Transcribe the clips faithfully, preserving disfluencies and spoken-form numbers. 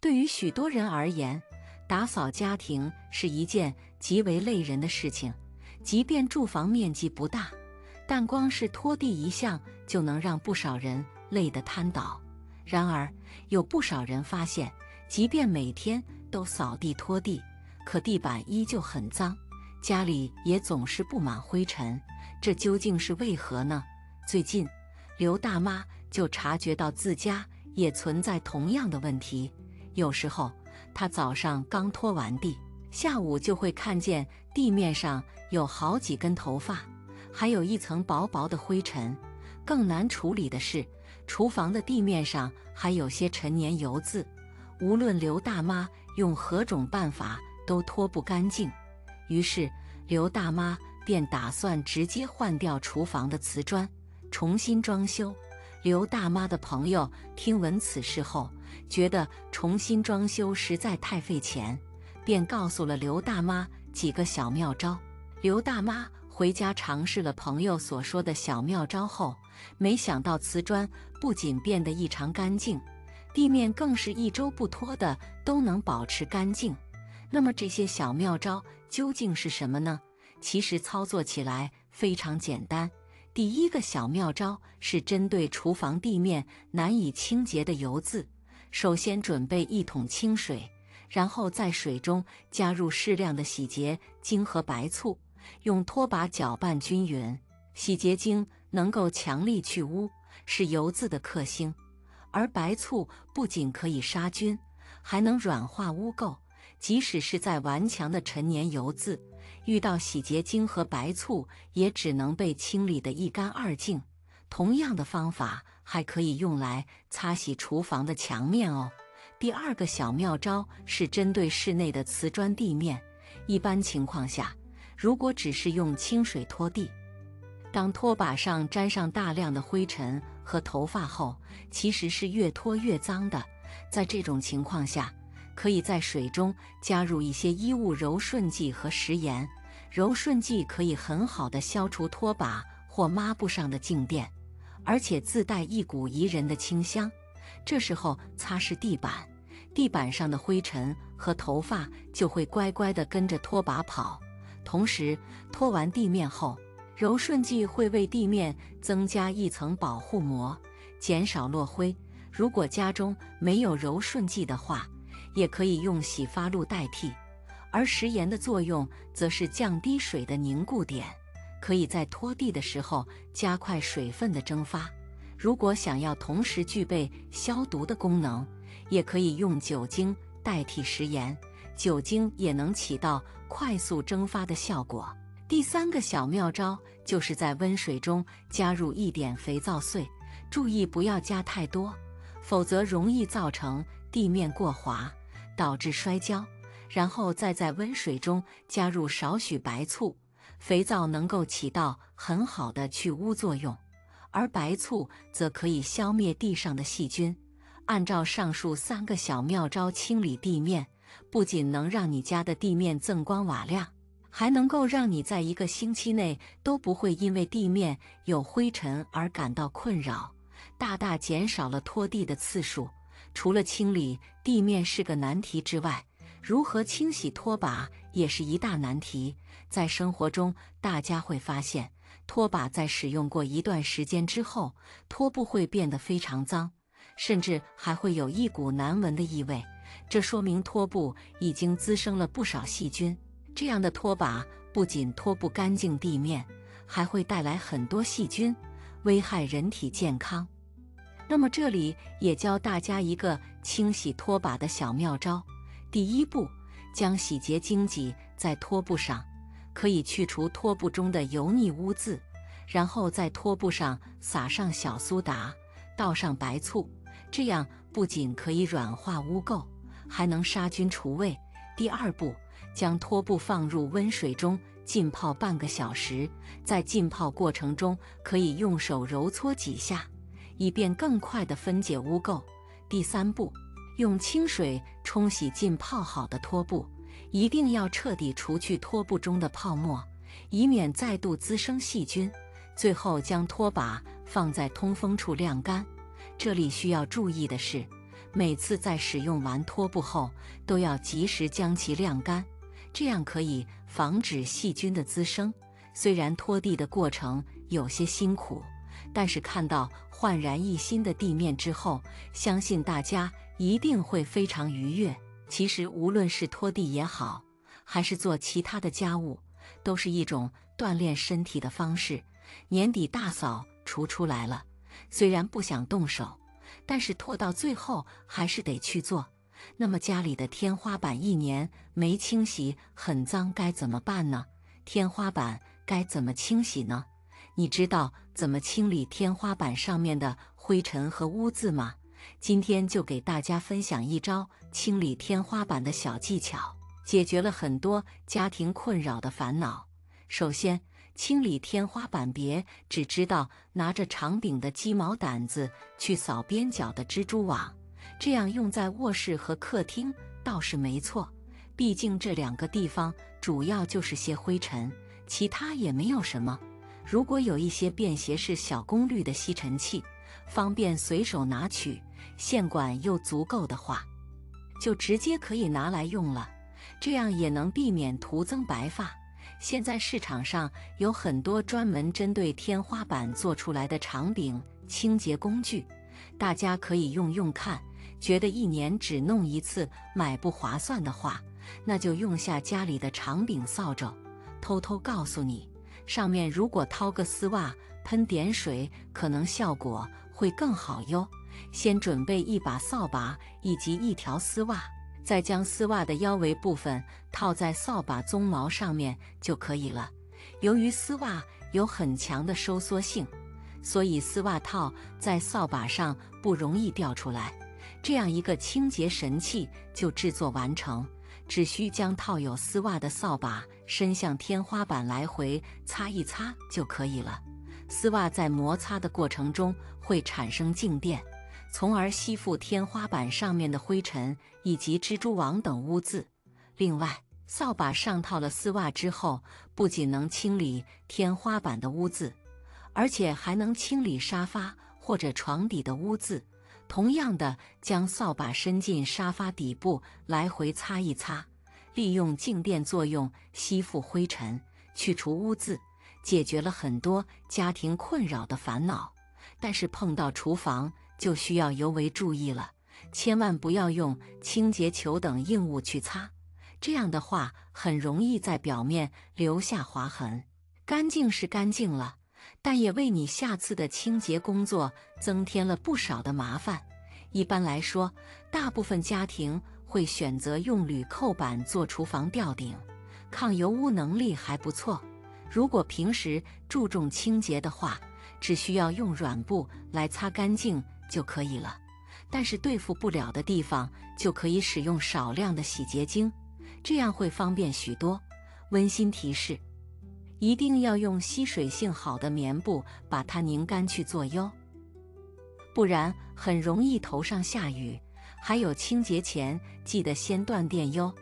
对于许多人而言，打扫家庭是一件极为累人的事情。即便住房面积不大，但光是拖地一项就能让不少人累得瘫倒。然而，有不少人发现，即便每天都扫地拖地，可地板依旧很脏，家里也总是布满灰尘。这究竟是为何呢？最近，刘大妈就察觉到自家也存在同样的问题。有时候，她早上刚拖完地，下午就会看见地面上有好几根头发，还有一层薄薄的灰尘。更难处理的是，厨房的地面上还有些陈年油渍，无论刘大妈用何种办法都拖不干净。于是，刘大妈便打算直接换掉厨房的瓷砖，重新装修。刘大妈的朋友听闻此事后，觉得重新装修实在太费钱，便告诉了刘大妈几个小妙招。刘大妈回家尝试了朋友所说的小妙招后，没想到瓷砖不仅变得异常干净，地面更是一周不拖的都能保持干净。那么这些小妙招究竟是什么呢？其实操作起来非常简单。第一个小妙招是针对厨房地面难以清洁的油渍，首先准备一桶清水，然后在水中加入适量的洗洁精和白醋，用拖把搅拌均匀。洗洁精能够强力去污，是油渍的克星；而白醋不仅可以杀菌，还能软化污垢。即使是在顽强的陈年油渍，遇到洗洁精和白醋也只能被清理得一干二净。同样的方法还可以用来擦洗厨房的墙面哦。第二个小妙招是针对室内的瓷砖地面。一般情况下，如果只是用清水拖地，当拖把上沾上大量的灰尘和头发后，其实是越拖越脏的。在这种情况下，可以在水中加入一些衣物柔顺剂和食盐。柔顺剂可以很好的消除拖把或抹布上的静电，而且自带一股宜人的清香。这时候擦拭地板，地板上的灰尘和头发就会乖乖地跟着拖把跑。同时，拖完地面后，柔顺剂会为地面增加一层保护膜，减少落灰。如果家中没有柔顺剂的话，也可以用洗发露代替。而食盐的作用则是降低水的凝固点，可以在拖地的时候加快水分的蒸发。如果想要同时具备消毒的功能，也可以用酒精代替食盐，酒精也能起到快速蒸发的效果。第三个小妙招就是在温水中加入一点肥皂碎，注意不要加太多，否则容易造成地面过滑，导致摔跤。然后再在温水中加入少许白醋，肥皂能够起到很好的去污作用，而白醋则可以消灭地上的细菌。按照上述三个小妙招清理地面，不仅能让你家的地面锃光瓦亮，还能够让你在一个星期内都不会因为地面有灰尘而感到困扰，大大减少了拖地的次数。除了清理地面是个难题之外，如何清洗拖把也是一大难题。在生活中，大家会发现，拖把在使用过一段时间之后，拖布会变得非常脏，甚至还会有一股难闻的异味。这说明拖布已经滋生了不少细菌。这样的拖把不仅拖不干净地面，还会带来很多细菌，危害人体健康。那么这里也教大家一个清洗拖把的小妙招。第一步，将洗洁精挤在拖布上，可以去除拖布中的油腻污渍。然后在拖布上撒上小苏打，倒上白醋，这样不仅可以软化污垢，还能杀菌除味。第二步，将拖布放入温水中浸泡半个小时，在浸泡过程中可以用手揉搓几下，以便更快地分解污垢。第三步，用清水冲洗浸泡好的拖布，一定要彻底除去拖布中的泡沫，以免再度滋生细菌。最后将拖把放在通风处晾干。这里需要注意的是，每次在使用完拖布后，都要及时将其晾干，这样可以防止细菌的滋生。虽然拖地的过程有些辛苦，但是看到焕然一新的地面之后，相信大家一定会非常愉悦。其实无论是拖地也好，还是做其他的家务，都是一种锻炼身体的方式。年底大扫除出来了，虽然不想动手，但是拖到最后还是得去做。那么家里的天花板一年没清洗，很脏，该怎么办呢？天花板该怎么清洗呢？你知道怎么清理天花板上面的灰尘和污渍吗？今天就给大家分享一招清理天花板的小技巧，解决了很多家庭困扰的烦恼。首先，清理天花板别只知道拿着长柄的鸡毛掸子去扫边角的蜘蛛网，这样用在卧室和客厅倒是没错，毕竟这两个地方主要就是些灰尘，其他也没有什么。如果有一些便携式小功率的吸尘器，方便随手拿取，线管又足够的话，就直接可以拿来用了，这样也能避免徒增白发。现在市场上有很多专门针对天花板做出来的长柄清洁工具，大家可以用用看。觉得一年只弄一次买不划算的话，那就用下家里的长柄扫帚。偷偷告诉你，上面如果掏个丝袜，喷点水，可能效果会更好哟。先准备一把扫把以及一条丝袜，再将丝袜的腰围部分套在扫把鬃毛上面就可以了。由于丝袜有很强的收缩性，所以丝袜套在扫把上不容易掉出来。这样一个清洁神器就制作完成，只需将套有丝袜的扫把伸向天花板，来回擦一擦就可以了。丝袜在摩擦的过程中会产生静电，从而吸附天花板上面的灰尘以及蜘蛛网等污渍。另外，扫把上套了丝袜之后，不仅能清理天花板的污渍，而且还能清理沙发或者床底的污渍。同样的，将扫把伸进沙发底部，来回擦一擦，利用静电作用吸附灰尘，去除污渍，解决了很多家庭困扰的烦恼。但是碰到厨房就需要尤为注意了，千万不要用清洁球等硬物去擦，这样的话很容易在表面留下划痕。干净是干净了，但也为你下次的清洁工作增添了不少的麻烦。一般来说，大部分家庭会选择用铝扣板做厨房吊顶，抗油污能力还不错。如果平时注重清洁的话，只需要用软布来擦干净就可以了。但是对付不了的地方，就可以使用少量的洗洁精，这样会方便许多。温馨提示，一定要用吸水性好的棉布把它拧干去做哟，不然很容易头上下雨。还有，清洁前记得先断电哟，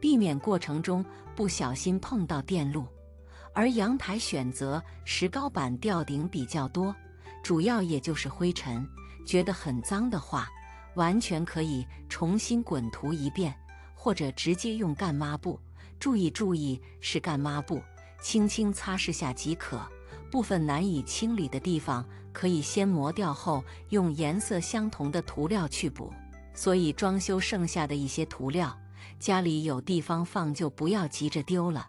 避免过程中不小心碰到电路。而阳台选择石膏板吊顶比较多，主要也就是灰尘，觉得很脏的话，完全可以重新滚涂一遍，或者直接用干抹布，注意注意是干抹布，轻轻擦拭下即可。部分难以清理的地方，可以先磨掉后用颜色相同的涂料去补。所以装修剩下的一些涂料，家里有地方放就不要急着丢了，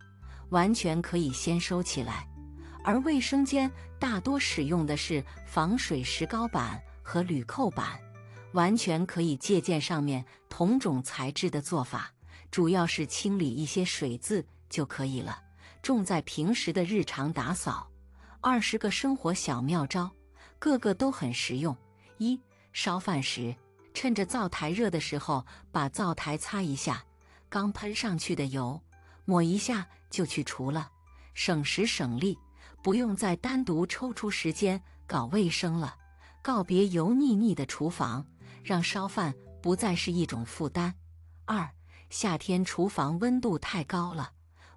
完全可以先收起来。而卫生间大多使用的是防水石膏板和铝扣板，完全可以借鉴上面同种材质的做法，主要是清理一些水渍就可以了。重在平时的日常打扫。二十个生活小妙招，个个都很实用。一、烧饭时，趁着灶台热的时候，把灶台擦一下，刚喷上去的油抹一下就去除了，省时省力，不用再单独抽出时间搞卫生了。告别油腻腻的厨房，让烧饭不再是一种负担。二、夏天厨房温度太高了，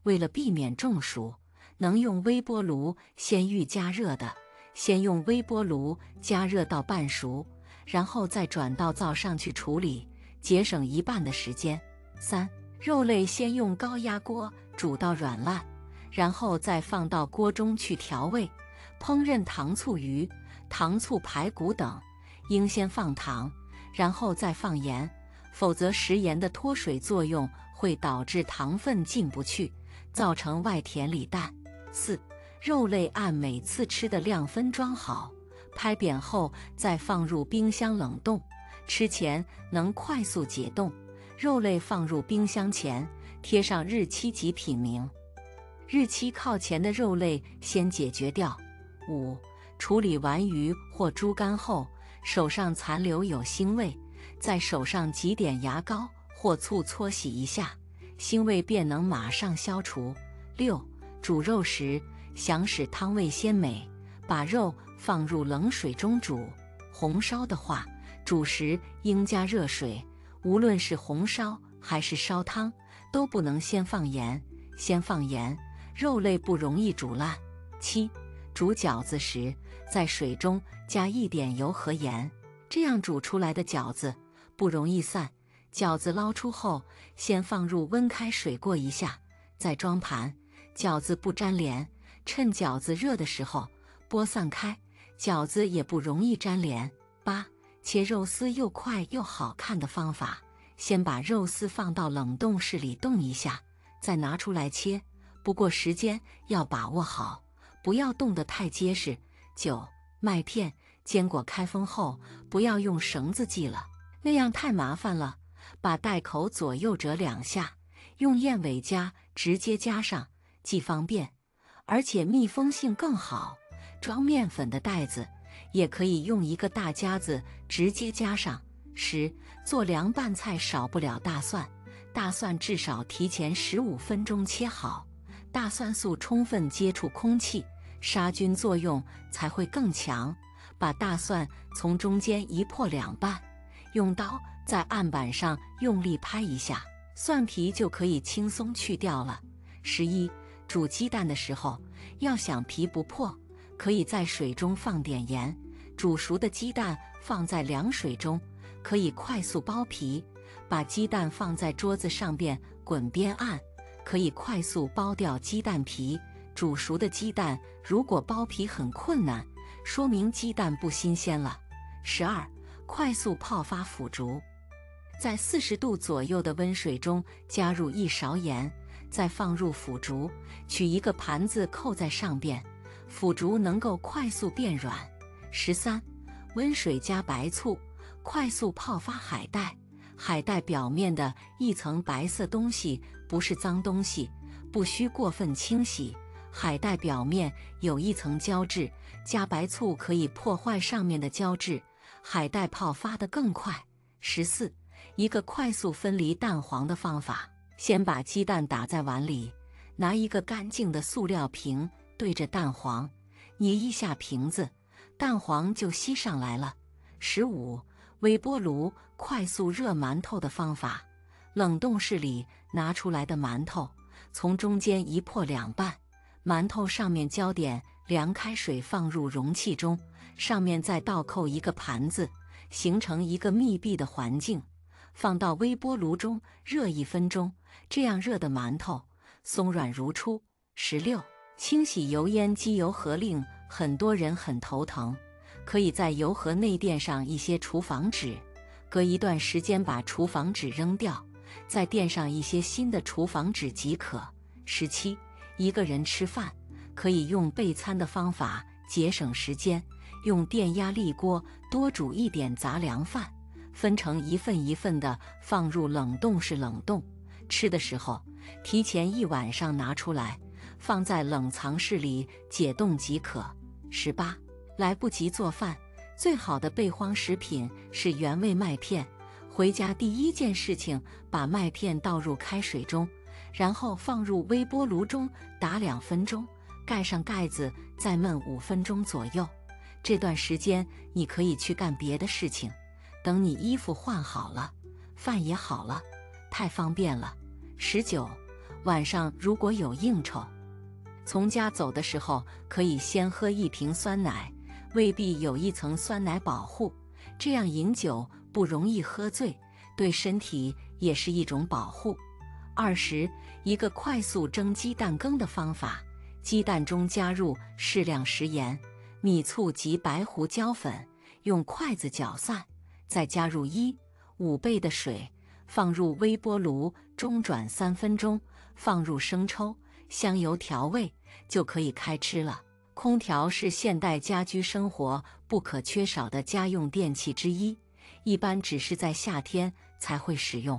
为了避免中暑，能用微波炉先预加热的，先用微波炉加热到半熟，然后再转到灶上去处理，节省一半的时间。三、肉类先用高压锅煮到软烂，然后再放到锅中去调味，烹饪糖醋鱼、糖醋排骨等，应先放糖，然后再放盐，否则食盐的脱水作用会导致糖分进不去，造成外甜里淡。四、肉类按每次吃的量分装好，拍扁后再放入冰箱冷冻，吃前能快速解冻。肉类放入冰箱前，贴上日期及品名，日期靠前的肉类先解决掉。五、处理完鱼或猪肝后，手上残留有腥味，在手上挤点牙膏或醋搓洗一下，腥味便能马上消除。六、煮肉时想使汤味鲜美，把肉放入冷水中煮。红烧的话，煮时应加热水，无论是红烧还是烧汤，都不能先放盐，先放盐，肉类不容易煮烂。七、煮饺子时，在水中加一点油和盐，这样煮出来的饺子不容易散。饺子捞出后，先放入温开水过一下，再装盘，饺子不粘连，趁饺子热的时候拨散开，饺子也不容易粘连。八、切肉丝又快又好看的方法，先把肉丝放到冷冻室里冻一下，再拿出来切，不过时间要把握好，不要冻得太结实。九、麦片、坚果开封后不要用绳子系了，那样太麻烦了，把袋口左右折两下，用燕尾夹直接夹上，既方便而且密封性更好。装面粉的袋子也可以用一个大夹子直接夹上。十、做凉拌菜少不了大蒜，大蒜至少提前十五分钟切好，大蒜素充分接触空气，杀菌作用才会更强。把大蒜从中间一破两半，用刀在案板上用力拍一下，蒜皮就可以轻松去掉了。十一、煮鸡蛋的时候，要想皮不破，可以在水中放点盐，煮熟的鸡蛋放在凉水中，可以快速剥皮。把鸡蛋放在桌子上边滚边按，可以快速剥掉鸡蛋皮。煮熟的鸡蛋如果剥皮很困难，说明鸡蛋不新鲜了。十二、快速泡发腐竹，在四十度左右的温水中加入一勺盐，再放入腐竹，取一个盘子扣在上边，腐竹能够快速变软。十三、温水加白醋，快速泡发海带。海带表面的一层白色东西不是脏东西，不需过分清洗。海带表面有一层胶质，加白醋可以破坏上面的胶质，海带泡发得更快。十四、一个快速分离蛋黄的方法，先把鸡蛋打在碗里，拿一个干净的塑料瓶对着蛋黄，捏一下瓶子，蛋黄就吸上来了。十五、微波炉快速热馒头的方法，冷冻室里拿出来的馒头，从中间一破两半，馒头上面浇点凉开水，放入容器中，上面再倒扣一个盘子，形成一个密闭的环境，放到微波炉中热一分钟，这样热的馒头松软如初。十六、清洗油烟机油盒，令很多人很头疼，可以在油盒内垫上一些厨房纸，隔一段时间把厨房纸扔掉，再垫上一些新的厨房纸即可。十七、一个人吃饭可以用备餐的方法，节省时间，用电压力锅多煮一点杂粮饭，分成一份一份的放入冷冻室冷冻，吃的时候提前一晚上拿出来，放在冷藏室里解冻即可。十八、来不及做饭，最好的备荒食品是原味麦片。回家第一件事情，把麦片倒入开水中，然后放入微波炉中打两分钟，盖上盖子，再焖五分钟左右。这段时间你可以去干别的事情，等你衣服换好了，饭也好了，太方便了。十九、晚上如果有应酬，从家走的时候可以先喝一瓶酸奶，未必有一层酸奶保护，这样饮酒不容易喝醉，对身体也是一种保护。二十，一个快速蒸鸡蛋羹的方法：鸡蛋中加入适量食盐、米醋及白胡椒粉，用筷子搅散，再加入一五倍的水，放入微波炉中转三分钟，放入生抽、香油调味，就可以开吃了。空调是现代家居生活不可缺少的家用电器之一，一般只是在夏天才会使用，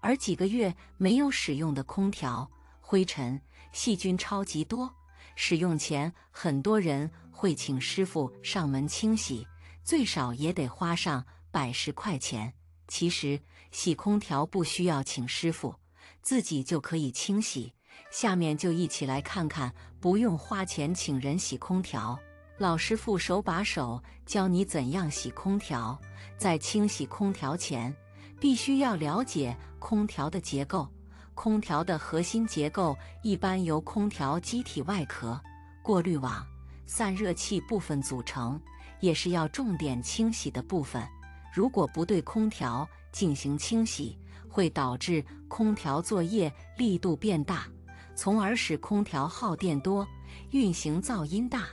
而几个月没有使用的空调，灰尘、细菌超级多。使用前，很多人会请师傅上门清洗，最少也得花上百十块钱。其实，洗空调不需要请师傅，自己就可以清洗。下面就一起来看看不用花钱请人洗空调，老师傅手把手教你怎样洗空调。在清洗空调前，必须要了解空调的结构。空调的核心结构一般由空调机体外壳、过滤网、散热器部分组成，也是要重点清洗的部分。如果不对空调进行清洗，会导致空调作业力度变大，从而使空调耗电多，运行噪音大，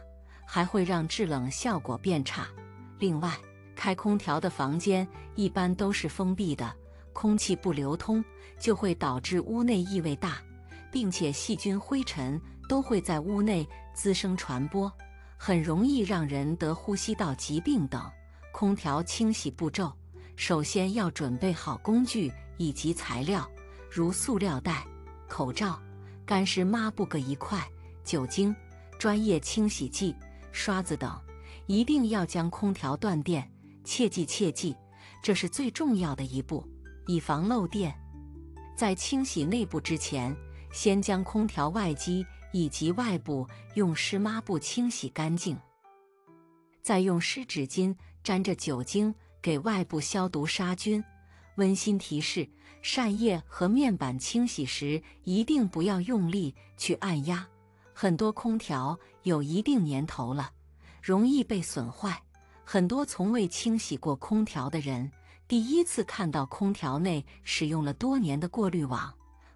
还会让制冷效果变差。另外，开空调的房间一般都是封闭的，空气不流通，就会导致屋内异味大，并且细菌灰尘都会在屋内滋生传播，很容易让人得呼吸道疾病等。空调清洗步骤，首先要准备好工具以及材料，如塑料袋、口罩、干湿抹布各一块，酒精、专业清洗剂、刷子等，一定要将空调断电，切记切记，这是最重要的一步，以防漏电。在清洗内部之前，先将空调外机以及外部用湿抹布清洗干净，再用湿纸巾沾着酒精给外部消毒杀菌。温馨提示：扇叶和面板清洗时一定不要用力去按压，很多空调有一定年头了，容易被损坏。很多从未清洗过空调的人，第一次看到空调内使用了多年的过滤网，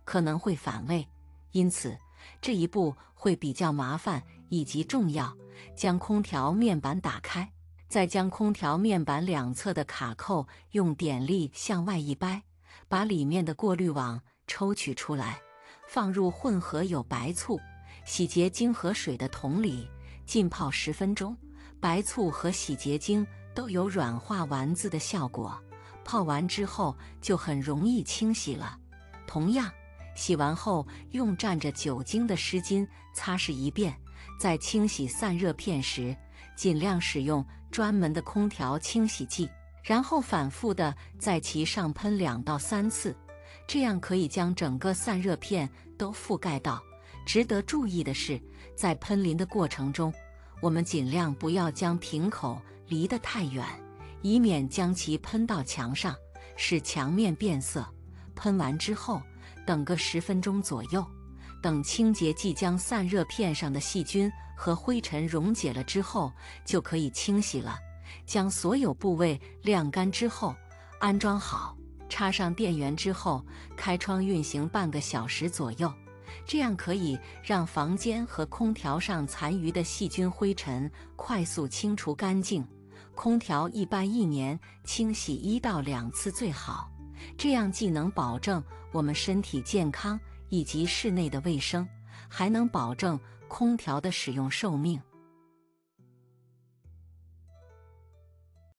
可能会反胃，因此这一步会比较麻烦以及重要。将空调面板打开，再将空调面板两侧的卡扣用点力向外一掰，把里面的过滤网抽取出来，放入混合有白醋、洗洁精和水的桶里浸泡十分钟。白醋和洗洁精都有软化丸子的效果，泡完之后就很容易清洗了。同样，洗完后用蘸着酒精的湿巾擦拭一遍。在清洗散热片时，尽量使用专门的空调清洗剂，然后反复的在其上喷两到三次，这样可以将整个散热片都覆盖到。值得注意的是，在喷淋的过程中，我们尽量不要将瓶口离得太远，以免将其喷到墙上，使墙面变色。喷完之后，等个十分钟左右，等清洁剂将散热片上的细菌和灰尘溶解了之后，就可以清洗了。将所有部位晾干之后，安装好，插上电源之后，开窗运行半个小时左右，这样可以让房间和空调上残余的细菌灰尘快速清除干净。空调一般一年清洗一到两次最好，这样既能保证我们身体健康以及室内的卫生，还能保证空调的使用寿命。